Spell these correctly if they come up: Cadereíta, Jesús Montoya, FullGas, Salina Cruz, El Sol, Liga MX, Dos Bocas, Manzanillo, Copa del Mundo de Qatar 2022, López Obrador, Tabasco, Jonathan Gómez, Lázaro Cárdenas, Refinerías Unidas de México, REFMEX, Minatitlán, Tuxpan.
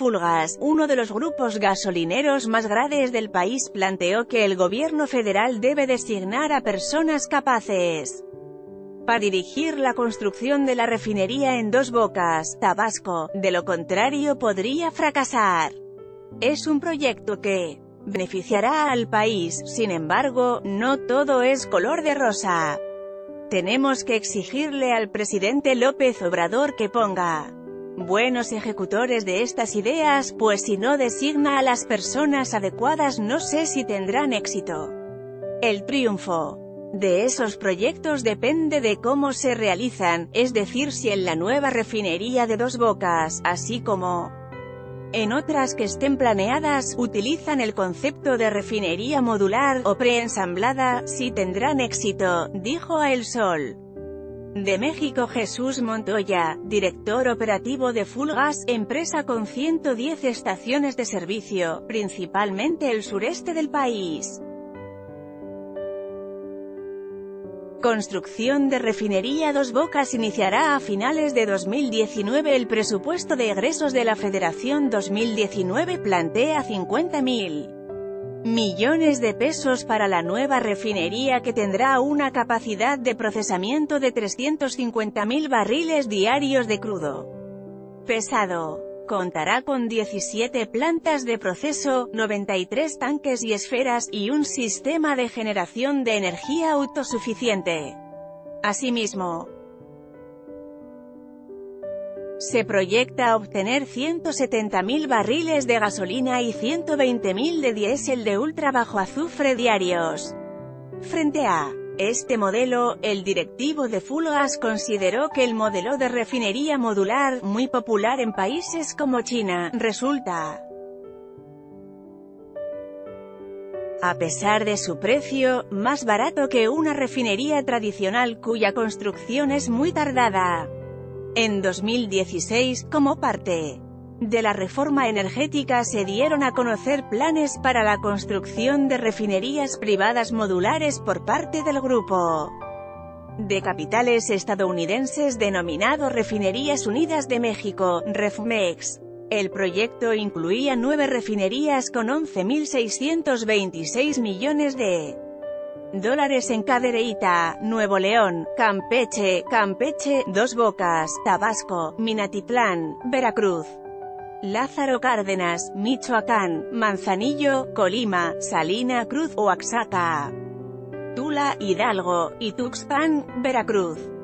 FullGas, uno de los grupos gasolineros más grandes del país, planteó que el gobierno federal debe designar a personas capaces para dirigir la construcción de la refinería en Dos Bocas, Tabasco, de lo contrario podría fracasar. Es un proyecto que beneficiará al país, sin embargo, no todo es color de rosa. Tenemos que exigirle al presidente López Obrador que ponga buenos ejecutores de estas ideas, pues si no designa a las personas adecuadas no sé si tendrán éxito. El triunfo de esos proyectos depende de cómo se realizan, es decir, si en la nueva refinería de Dos Bocas, así como en otras que estén planeadas, utilizan el concepto de refinería modular o preensamblada, si tendrán éxito, dijo a El Sol de México Jesús Montoya, director operativo de FullGas, empresa con 110 estaciones de servicio, principalmente el sureste del país. Construcción de refinería Dos Bocas iniciará a finales de 2019. El presupuesto de egresos de la Federación 2019 plantea 50.000 millones de pesos para la nueva refinería que tendrá una capacidad de procesamiento de 350.000 barriles diarios de crudo pesado. Contará con 17 plantas de proceso, 93 tanques y esferas, y un sistema de generación de energía autosuficiente. Asimismo, se proyecta obtener 170.000 barriles de gasolina y 120.000 de diésel de ultra bajo azufre diarios. Frente a este modelo, el directivo de FullGas consideró que el modelo de refinería modular, muy popular en países como China, resulta, a pesar de su precio, más barato que una refinería tradicional cuya construcción es muy tardada. En 2016, como parte de la reforma energética, se dieron a conocer planes para la construcción de refinerías privadas modulares por parte del grupo de capitales estadounidenses denominado Refinerías Unidas de México, REFMEX. El proyecto incluía 9 refinerías con 11.626 millones de dólares en Cadereíta, Nuevo León, Campeche, Dos Bocas, Tabasco, Minatitlán, Veracruz, Lázaro Cárdenas, Michoacán, Manzanillo, Colima, Salina Cruz, Oaxaca, Tula, Hidalgo, y Tuxpan, Veracruz.